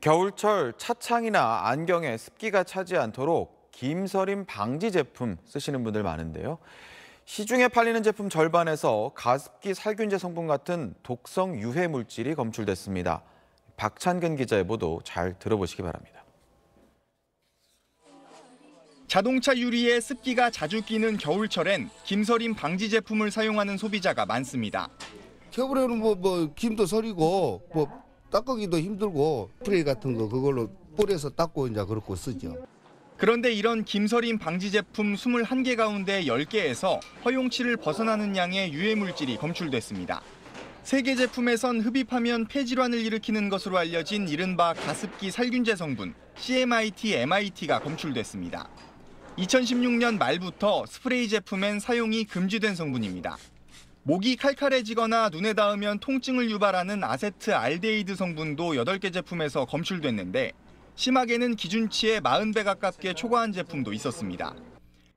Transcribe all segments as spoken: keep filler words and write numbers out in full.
겨울철 차창이나 안경에 습기가 차지 않도록 김서림 방지 제품 쓰시는 분들 많은데요. 시중에 팔리는 제품 절반에서 가습기 살균제 성분 같은 독성 유해 물질이 검출됐습니다. 박찬근 기자의 보도 잘 들어보시기 바랍니다. 자동차 유리에 습기가 자주 끼는 겨울철엔 김서림 방지 제품을 사용하는 소비자가 많습니다. 겨울에는 뭐, 뭐 김도 서리고 뭐 닦기도 힘들고 프레이 같은 거 그걸로 뿌려서 닦고 이제 그렇고 쓰죠. 그런데 이런 김서림 방지 제품 이십일 개 가운데 열 개에서 허용치를 벗어나는 양의 유해물질이 검출됐습니다. 세 개 제품에선 흡입하면 폐질환을 일으키는 것으로 알려진 이른바 가습기 살균제 성분 씨 엠 아이 티, 엠 아이 티가 검출됐습니다. 이천십육 년 말부터 스프레이 제품엔 사용이 금지된 성분입니다. 목이 칼칼해지거나 눈에 닿으면 통증을 유발하는 아세트알데히드 성분도 여덟 개 제품에서 검출됐는데 심하게는 기준치의 사십 배 가깝게 초과한 제품도 있었습니다.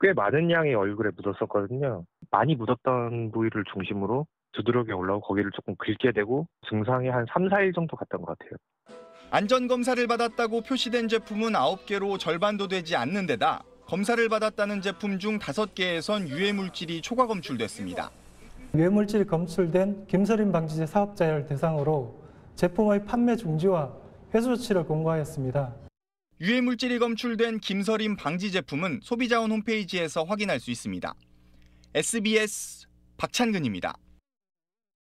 꽤 많은 양의 얼굴에 묻었었거든요. 많이 묻었던 부위를 중심으로 두드러기 올라오고 거기를 조금 긁게 되고 증상이 한 삼, 사 일 정도 갔던 것 같아요. 안전검사를 받았다고 표시된 제품은 아홉 개로 절반도 되지 않는 데다 검사를 받았다는 제품 중 다섯 개에선 유해물질이 초과 검출됐습니다. 유해물질이 검출된 김서림 방지제 사업자를 대상으로 제품의 판매 중지와 회수 조치를 공고하였습니다. 유해물질이 검출된 김서림 방지 제품은 소비자원 홈페이지에서 확인할 수 있습니다. 에스비에스 박찬근입니다.